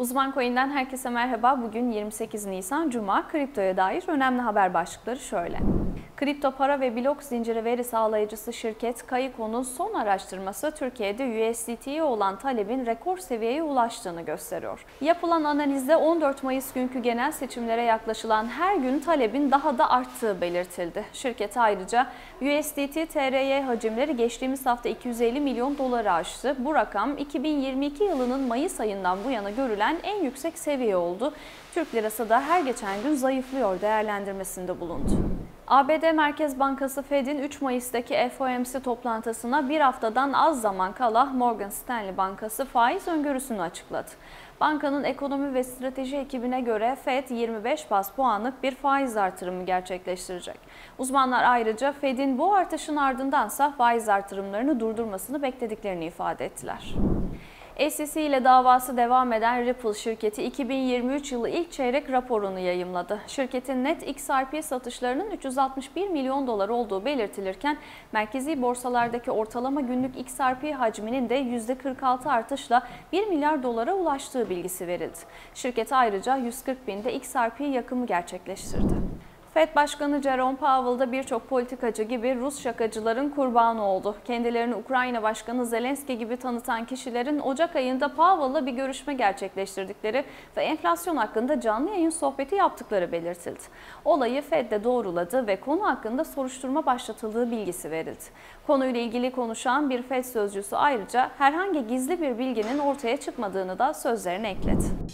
Uzman Coin'den herkese merhaba. Bugün 28 Nisan Cuma. Kriptoya dair önemli haber başlıkları şöyle. Kripto para ve blok zinciri veri sağlayıcısı şirket Kaiko'nun son araştırması Türkiye'de USDT'ye olan talebin rekor seviyeye ulaştığını gösteriyor. Yapılan analizde 14 Mayıs günkü genel seçimlere yaklaşılan her gün talebin daha da arttığı belirtildi. Şirket ayrıca USDT-TRY hacimleri geçtiğimiz hafta 250 milyon doları aştı. Bu rakam 2022 yılının Mayıs ayından bu yana görülen en yüksek seviye oldu. Türk lirası da her geçen gün zayıflıyor değerlendirmesinde bulundu. ABD Merkez Bankası Fed'in 3 Mayıs'taki FOMC toplantısına bir haftadan az zaman kala Morgan Stanley Bankası faiz öngörüsünü açıkladı. Bankanın ekonomi ve strateji ekibine göre Fed 25 baz puanlık bir faiz artırımı gerçekleştirecek. Uzmanlar ayrıca Fed'in bu artışın ardındansa faiz artırımlarını durdurmasını beklediklerini ifade ettiler. SEC ile davası devam eden Ripple şirketi 2023 yılı ilk çeyrek raporunu yayımladı. Şirketin net XRP satışlarının 361 milyon dolar olduğu belirtilirken merkezi borsalardaki ortalama günlük XRP hacminin de %46 artışla 1 milyar dolara ulaştığı bilgisi verildi. Şirket ayrıca 140 binde XRP yakımı gerçekleştirdi. Fed Başkanı Jerome Powell da birçok politikacı gibi Rus şakacıların kurbanı oldu. Kendilerini Ukrayna Başkanı Zelenski gibi tanıtan kişilerin Ocak ayında Powell'la bir görüşme gerçekleştirdikleri ve enflasyon hakkında canlı yayın sohbeti yaptıkları belirtildi. Olayı Fed de doğruladı ve konu hakkında soruşturma başlatıldığı bilgisi verildi. Konuyla ilgili konuşan bir Fed sözcüsü ayrıca herhangi gizli bir bilginin ortaya çıkmadığını da sözlerine ekledi.